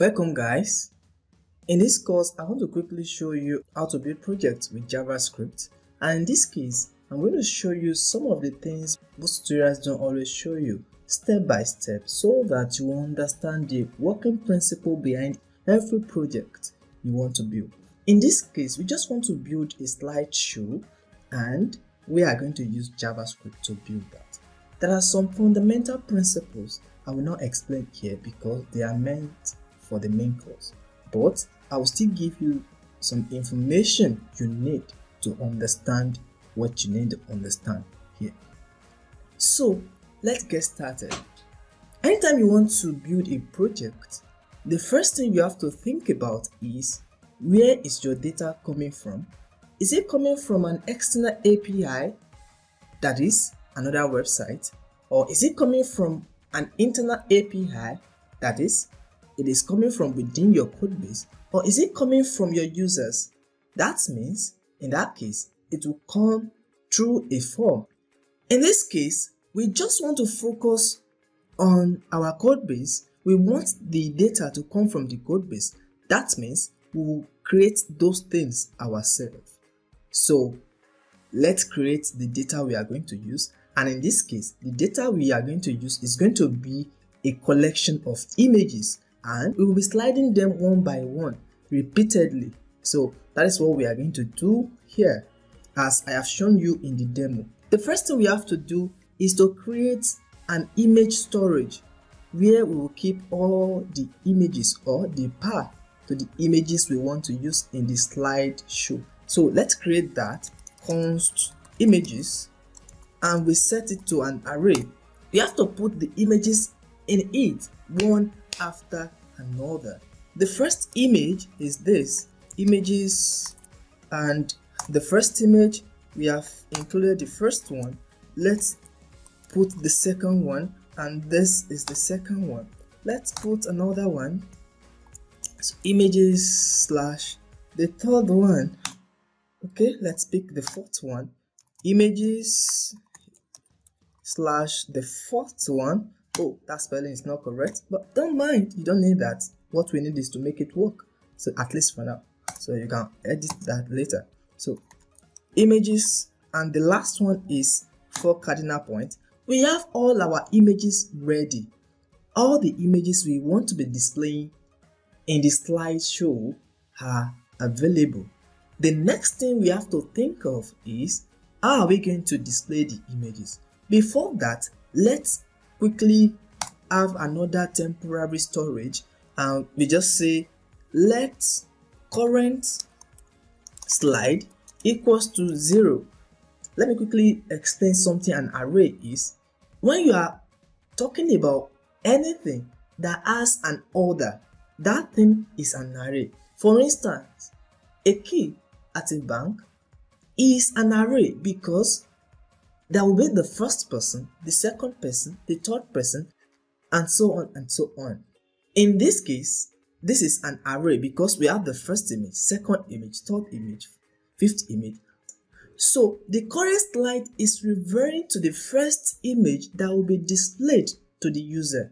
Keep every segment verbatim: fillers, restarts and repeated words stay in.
Welcome guys, in this course I want to quickly show you how to build projects with JavaScript, and in this case I'm going to show you some of the things most tutorials don't always show you step by step, so that you understand the working principle behind every project you want to build. In this case we just want to build a slideshow and we are going to use JavaScript to build that. There are some fundamental principles I will not explain here because they are meant for the main course, but I will still give you some information you need to understand what you need to understand here. So let's get started. Anytime you want to build a project, the first thing you have to think about is, where is your data coming from? Is it coming from an external A P I, that is another website, or is it coming from an internal A P I, that is it is coming from within your code base, or is it coming from your users? That means, in that case, it will come through a form. In this case, we just want to focus on our code base. We want the data to come from the code base. That means we will create those things ourselves. So let's create the data we are going to use. And in this case, the data we are going to use is going to be a collection of images, and we will be sliding them one by one repeatedly. So that is what we are going to do here, as I have shown you in the demo. The first thing we have to do is to create an image storage where we will keep all the images or the path to the images we want to use in the slideshow. So let's create that, const images, and we set it to an array. We have to put the images in it one after another. The first image is this, images, and the first image, we have included the first one. Let's put the second one, and this is the second one. Let's put another one, so images slash the third one. Okay, let's pick the fourth one, images slash the fourth one. Oh, that spelling is not correct, but don't mind, you don't need that. What we need is to make it work, so at least for now, so you can edit that later. So images, and the last one is for cardinal point. We have all our images ready, all the images we want to be displaying in the slideshow are available. The next thing we have to think of is, how are we going to display the images? Before that, let's quickly have another temporary storage, and we just say let current slide equals to zero. Let me quickly explain something an array is. When you are talking about anything that has an order, that thing is an array. For instance, a key at a bank is an array because there will be the first person, the second person, the third person, and so on and so on. In this case, this is an array because we have the first image, second image, third image, fifth image. So the current slide is referring to the first image that will be displayed to the user.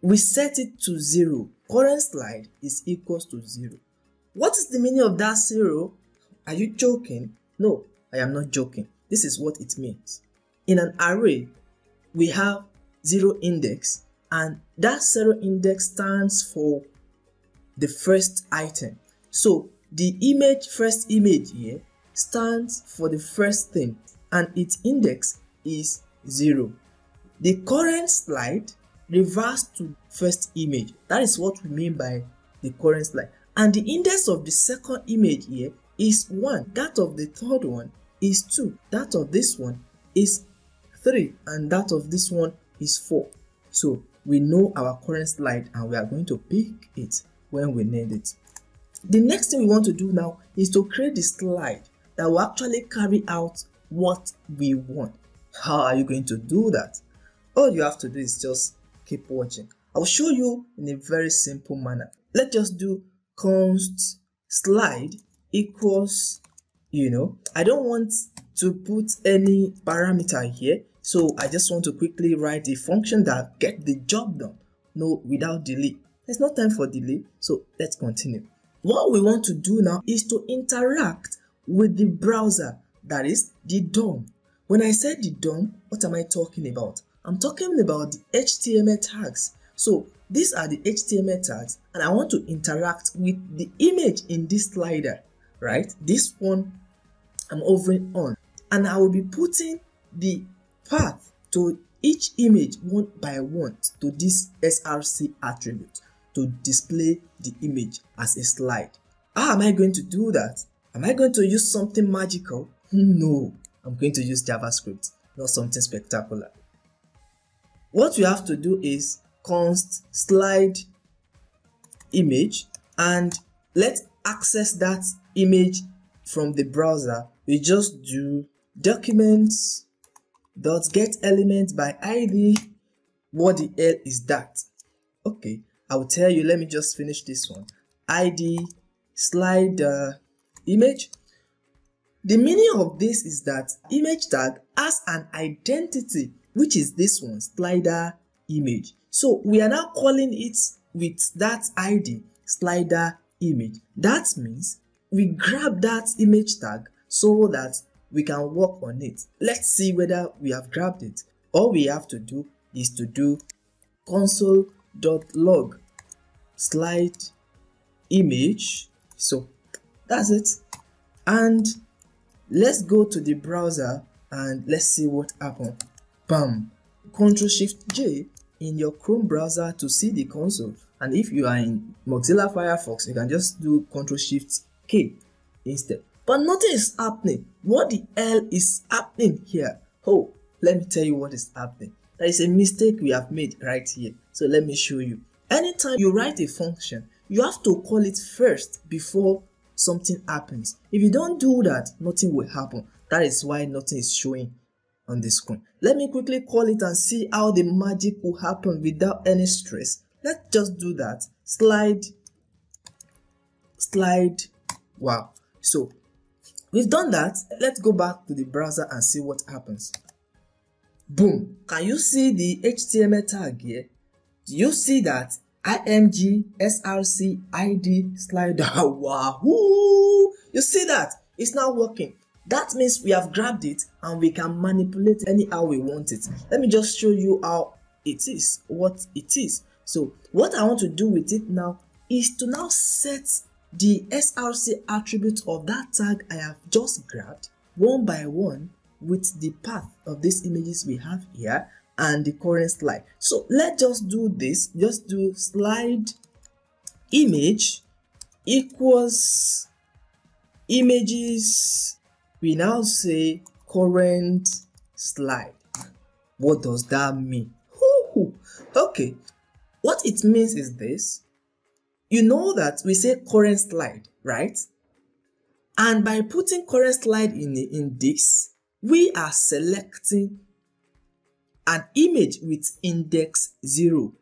We set it to zero. Current slide is equals to zero. What is the meaning of that zero? Are you joking? No, I am not joking. This is what it means. In an array, we have zero index, and that zero index stands for the first item. So the image, first image here, stands for the first thing, and its index is zero. The current slide refers to first image. That is what we mean by the current slide. And the index of the second image here is one. That of the third one is two, that of this one is three, and that of this one is four. So we know our current slide, and we are going to pick it when we need it. The next thing we want to do now is to create the slide that will actually carry out what we want. How are you going to do that? All you have to do is just keep watching. I'll show you in a very simple manner. Let's just do const slide equals, you know, I don't want to put any parameter here, so I just want to quickly write a function that get the job done, no, without delay. There's no time for delay, so let's continue. What we want to do now is to interact with the browser, that is the D O M. When I said the D O M, what am I talking about? I'm talking about the H T M L tags. So these are the H T M L tags, and I want to interact with the image in this slider, right? This one I'm hovering on, and I will be putting the path to each image one by one to this S R C attribute to display the image as a slide. How am I going to do that? Am I going to use something magical? No, I'm going to use JavaScript, not something spectacular. What you have to do is const slide image, and let's access that image from the browser. We just do documents dot get element by I D. What the hell is that? Okay, I'll tell you. Let me just finish this one. I D slide uh, image. The meaning of this is that image tag has an identity, which is this one, slider image. So we are now calling it with that I D, slider image. That means we grab that image tag so that we can work on it. Let's see whether we have grabbed it. All we have to do is to do console.log slide image. So that's it. And let's go to the browser and let's see what happened. Bam! control shift J in your Chrome browser to see the console. And if you are in Mozilla Firefox, you can just do control shift K instead. But nothing is happening. What the hell is happening here? Oh, let me tell you what is happening. There is a mistake we have made right here. So let me show you. Anytime you write a function, you have to call it first before something happens. If you don't do that, nothing will happen. That is why nothing is showing on the screen. Let me quickly call it and see how the magic will happen without any stress. Let's just do that. Slide, slide, wow. So we've done that. Let's go back to the browser and see what happens. Boom. Can you see the H T M L tag here? Do you see that? img src id slider. Wow. You see that? It's now working. That means we have grabbed it and we can manipulate anyhow we want it. Let me just show you how it is, what it is. So what I want to do with it now is to now set the S R C attribute of that tag I have just grabbed one by one with the path of these images we have here and the current slide. So let's just do this. Just do slide image equals images. We now say current slide. What does that mean? Okay, what it means is this. You know that we say current slide, right? And by putting current slide in the index, we are selecting an image with index zero,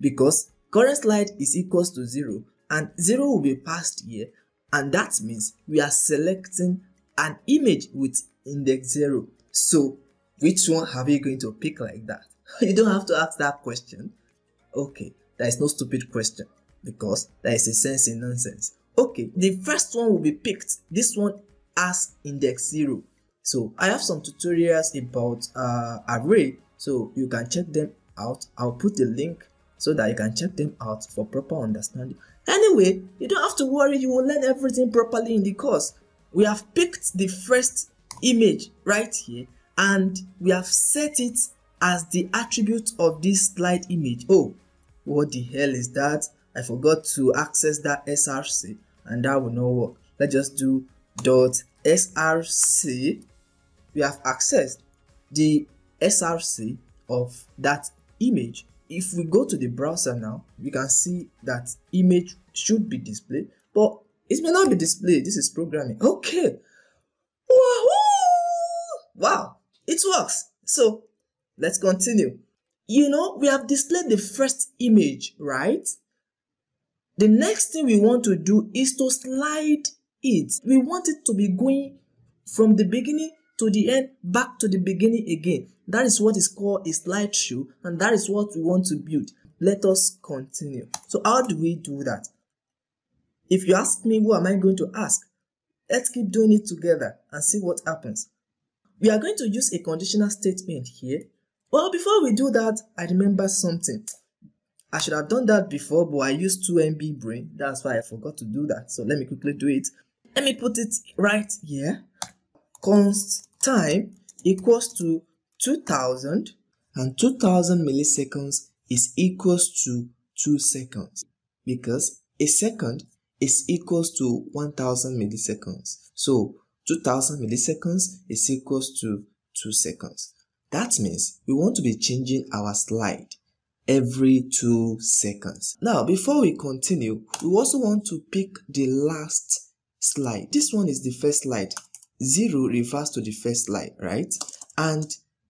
because current slide is equals to zero and zero will be passed here, and that means we are selecting an image with index zero. So which one are you going to pick like that? You don't have to ask that question. Okay, there is no stupid question because there is a sense in nonsense. Okay, the first one will be picked. This one has index zero. So I have some tutorials about uh, array, so you can check them out. I'll put the link so that you can check them out for proper understanding. Anyway, you don't have to worry. You will learn everything properly in the course. We have picked the first image right here, and we have set it as the attribute of this slide image. Oh, what the hell is that? I forgot to access that S R C, and that will not work. Let's just do dot S R C. We have accessed the S R C of that image. If we go to the browser now, we can see that image should be displayed, but it may not be displayed. This is programming. Okay. Wahoo! Wow, it works. So let's continue. You know, we have displayed the first image, right? The next thing we want to do is to slide it. We want it to be going from the beginning to the end, back to the beginning again. That is what is called a slideshow, and that is what we want to build. Let us continue. So how do we do that? If you ask me, who am I going to ask? Let's keep doing it together and see what happens. We are going to use a conditional statement here. Well, before we do that, I remember something. I should have done that before, but I used two M B brain. That's why I forgot to do that. So let me quickly do it. Let me put it right here. Const time equals to two thousand, and two thousand milliseconds is equals to two seconds, because a second is equals to one thousand milliseconds. So two thousand milliseconds is equals to two seconds. That means we want to be changing our slide every two seconds. Now, before we continue, we also want to pick the last slide. This one is the first slide. Zero refers to the first slide, right? And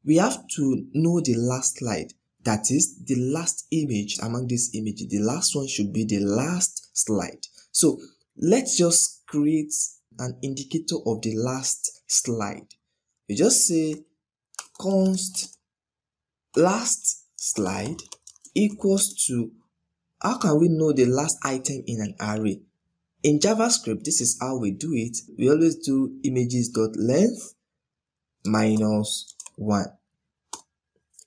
we have to know the last slide. That is the last image among this image. The last one should be the last slide. So let's just create an indicator of the last slide. You just say const last slide equals to, how can we know the last item in an array? In JavaScript, this is how we do it. We always do images.length minus one.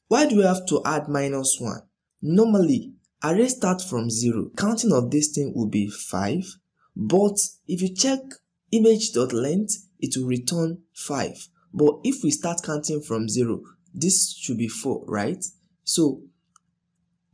Why do we have to add minus one? Normally, arrays start from zero. Counting of this thing will be five. But if you check image.length, it will return five. But if we start counting from zero, this should be four, right? So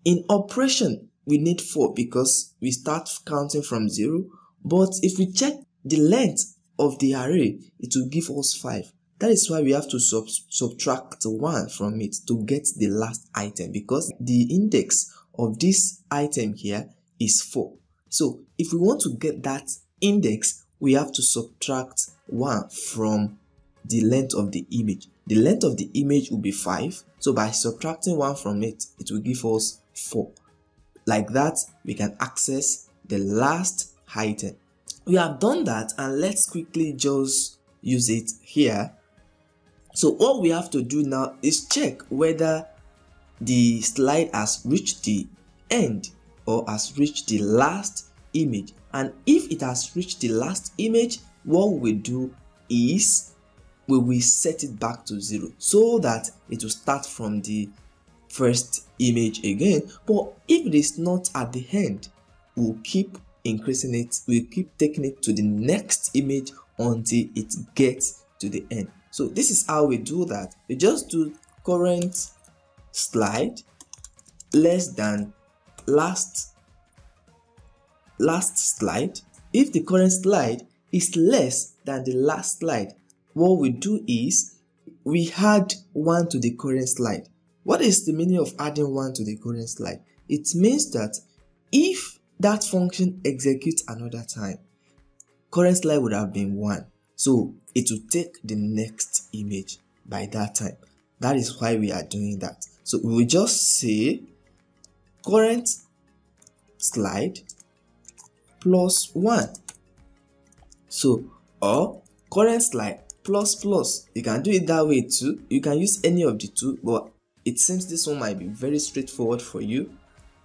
in operation, we need four because we start counting from zero. But if we check the length of the array, it will give us five. That is why we have to sub subtract one from it to get the last item, because the index of this item here is four. So if we want to get that index, we have to subtract one from the length of the image. The length of the image will be five. So by subtracting one from it, it will give us four. Like that, we can access the last item. We have done that, and let's quickly just use it here. So what we have to do now is check whether the slide has reached the end or has reached the last image. And if it has reached the last image, what we do is we will set it back to zero so that it will start from the first image again. But if it is not at the end, we'll keep increasing it. We'll keep taking it to the next image until it gets to the end. So this is how we do that. We just do current slide less than last last slide. If the current slide is less than the last slide, what we do is we add one to the current slide. What is the meaning of adding one to the current slide? It means that if that function executes another time, current slide would have been one. So it will take the next image by that time. That is why we are doing that. So we will just say current slide plus one. So, or current slide plus plus. You can do it that way too. You can use any of the two, but it seems this one might be very straightforward for you.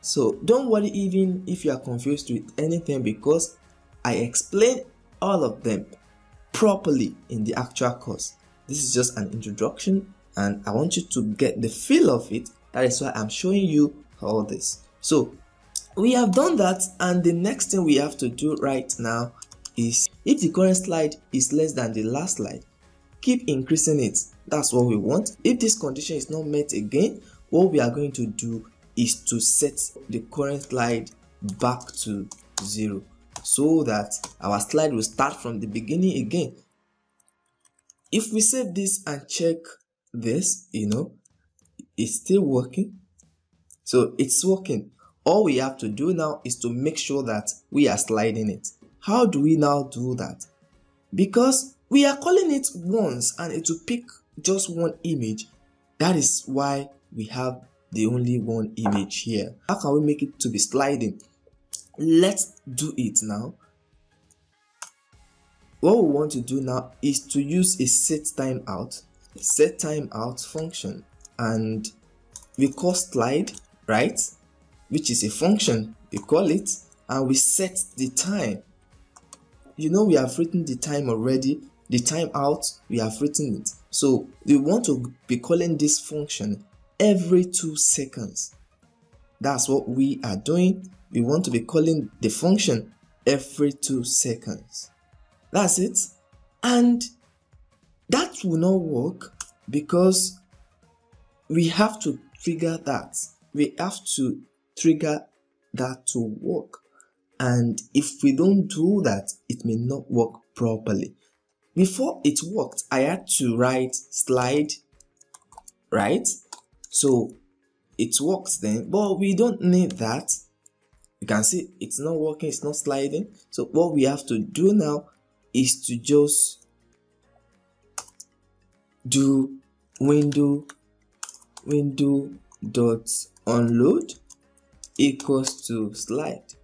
So don't worry even if you are confused with anything, because I explained all of them properly in the actual course. This is just an introduction, and I want you to get the feel of it. That is why I'm showing you all this. So we have done that, and the next thing we have to do right now is, if the current slide is less than the last slide, keep increasing it. That's what we want. If this condition is not met again, what we are going to do is to set the current slide back to zero, so that our slide will start from the beginning again. If we save this and check this, you know, it's still working. So it's working. All we have to do now is to make sure that we are sliding it. How do we now do that? Because we are calling it once and it will pick just one image. That is why we have the only one image here. How can we make it to be sliding? Let's do it now. What we want to do now is to use a set time out set time out function, and we call slide, right? which is a function, we call it, and we set the time. You know we have written the time already, the time out, we have written it. So we want to be calling this function every two seconds. That's what we are doing. We want to be calling the function every two seconds. That's it. And that will not work because we have to trigger that. We have to trigger that to work. And if we don't do that, it may not work properly. Before it worked, I had to write slide, right? So it works then, but we don't need that. You can see it's not working, it's not sliding. So what we have to do now is to just do window window dot unload equals to slide.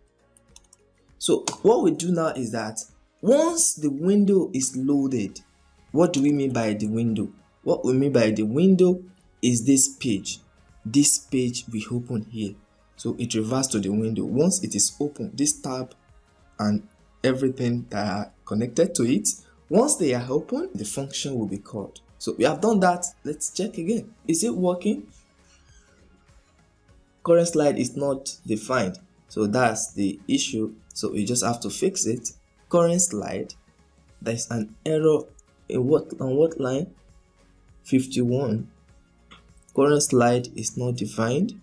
So what we do now is that once the window is loaded, what do we mean by the window? What we mean by the window is this page. This page we open here. So it reverts to the window. Once it is open, this tab and everything that are connected to it, once they are open, the function will be called. So we have done that. Let's check again. Is it working? Current slide is not defined. So that's the issue. So we just have to fix it. Current slide, there's an error in what on what line? fifty-one. Current slide is not defined.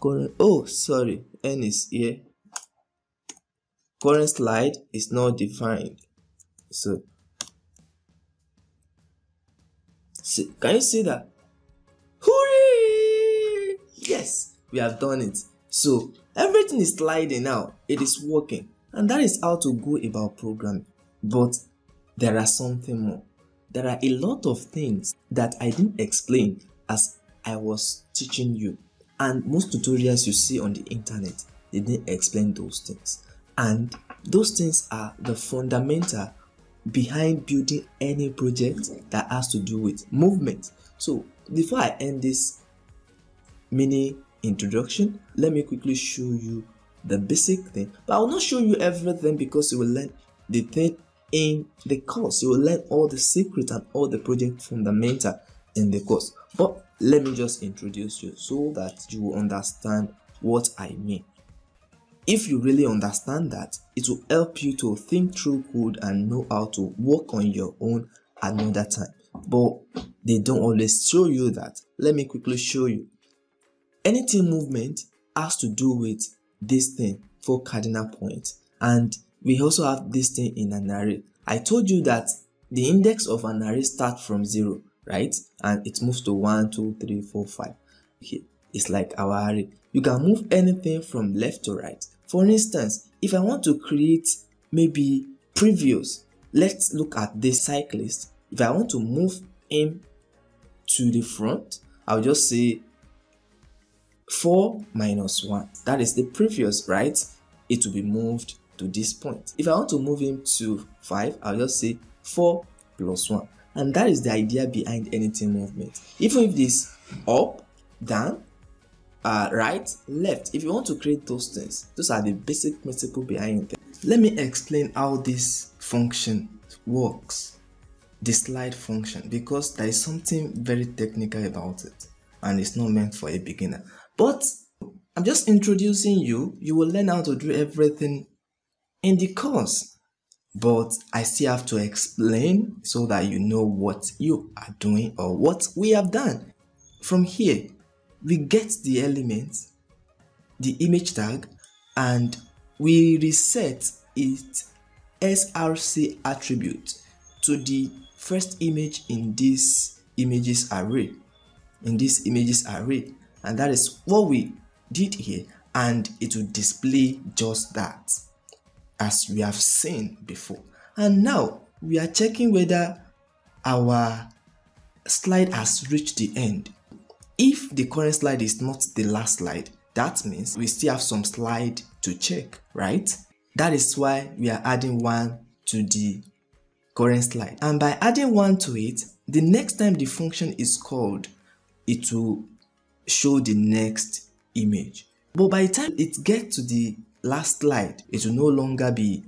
Current, oh sorry, N is here. Current slide is not defined. So, see, can you see that? Hooray! Yes, we have done it. So everything is sliding now. It is working. And that is how to go about programming. But there are something more. There are a lot of things that I didn't explain as I was teaching you. And most tutorials you see on the internet, they didn't explain those things. And those things are the fundamental behind building any project that has to do with movement. So before I end this mini introduction, let me quickly show you the basic thing, but I will not show you everything because you will learn the thing in the course. You will learn all the secret and all the project fundamental in the course, but let me just introduce you so that you will understand what I mean. If you really understand that, it will help you to think through code and know how to work on your own another time, but they don't always show you that. Let me quickly show you. Anything movement has to do with this thing, for cardinal point, and we also have this thing in an array. I told you that the index of an array starts from zero, right? And it moves to one, two, three, four, five. Okay, it's like our array. You can move anything from left to right. For instance, if I want to create maybe previews, let's look at this cyclist. If I want to move him to the front, I'll just say four minus one. That is the previous, right? It will be moved to this point. If I want to move him to five, I'll just say four plus one. And that is the idea behind anything movement. Even if this up, down, uh, right, left, if you want to create those things, those are the basic principle behind it. Let me explain how this function works, the slide function, because there is something very technical about it and it's not meant for a beginner. But I'm just introducing you. You will learn how to do everything in the course. But I still have to explain so that you know what you are doing or what we have done. From here, we get the elements, the image tag, and we reset its S R C attribute to the first image in this images array. In this images array. And that is what we did here, and it will display just that as we have seen before. And now we are checking whether our slide has reached the end. If the current slide is not the last slide, that means we still have some slide to check, right? That is why we are adding one to the current slide. And by adding one to it, the next time the function is called, it will show the next image. But by the time it gets to the last slide, it will no longer be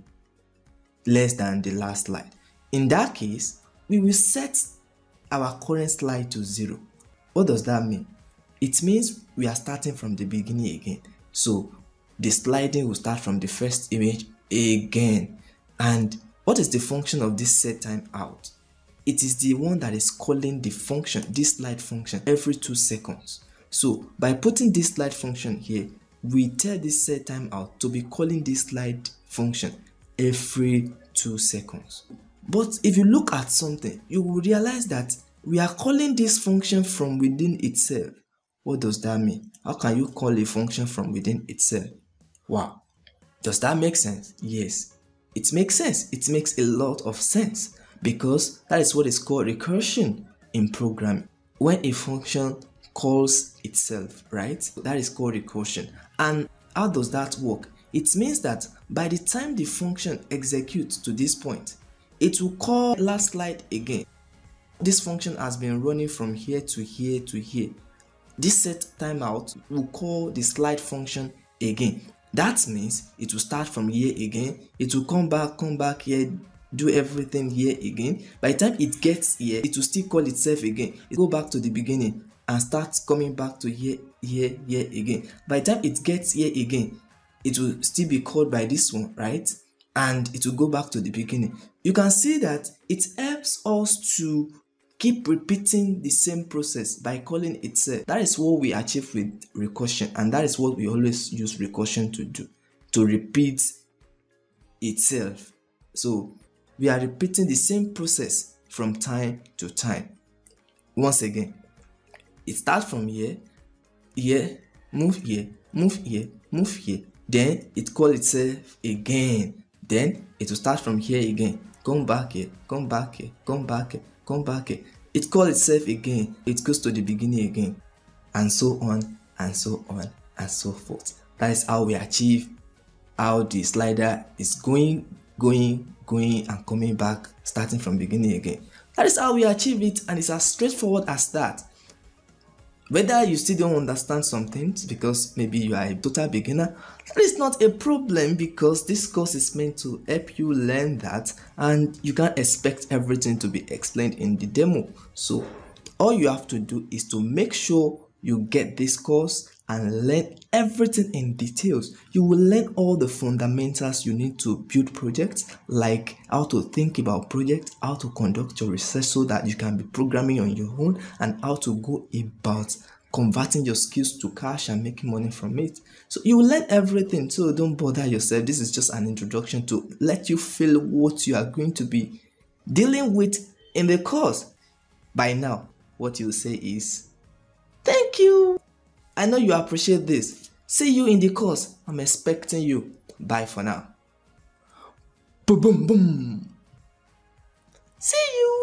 less than the last slide. In that case, we will set our current slide to zero. What does that mean? It means we are starting from the beginning again. So the sliding will start from the first image again. And what is the function of this set time out? It is the one that is calling the function, this slide function, every two seconds. So by putting this slide function here, we tell this set time out to be calling this slide function every two seconds. But if you look at something, you will realize that we are calling this function from within itself. What does that mean? How can you call a function from within itself? Wow. Does that make sense? Yes. It makes sense. It makes a lot of sense because that is what is called recursion in programming. When a function calls itself, right? That is called recursion. And how does that work? It means that by the time the function executes to this point, it will call last slide again. This function has been running from here to here to here. This set timeout will call the slide function again. That means it will start from here again. It will come back, come back here, do everything here again. By the time it gets here, it will still call itself again. It will go back to the beginning and start coming back to here, here, here again. By the time it gets here again, it will still be called by this one, right? And it will go back to the beginning. You can see that it helps us to keep repeating the same process by calling itself. That is what we achieve with recursion, and that is what we always use recursion to do, to repeat itself. So we are repeating the same process from time to time. Once again, it starts from here, here, move here, move here, move here. Then it calls itself again. Then it will start from here again. Come back here, come back here, come back here, come back here. It calls itself again. It goes to the beginning again. And so on, and so on, and so forth. That is how we achieve how the slider is going, going, going, and coming back, starting from beginning again. That is how we achieve it, and it's as straightforward as that. Whether you still don't understand some things because maybe you are a total beginner, that is not a problem because this course is meant to help you learn that, and you can't expect everything to be explained in the demo. So all you have to do is to make sure you get this course and learn everything in details. You will learn all the fundamentals you need to build projects, like how to think about projects, how to conduct your research so that you can be programming on your own, and how to go about converting your skills to cash and making money from it. So you will learn everything, so don't bother yourself. This is just an introduction to let you feel what you are going to be dealing with in the course. By now, what you say is, thank you. I know you appreciate this. See you in the course. I'm expecting you. Bye for now. Boom, boom, boom. See you.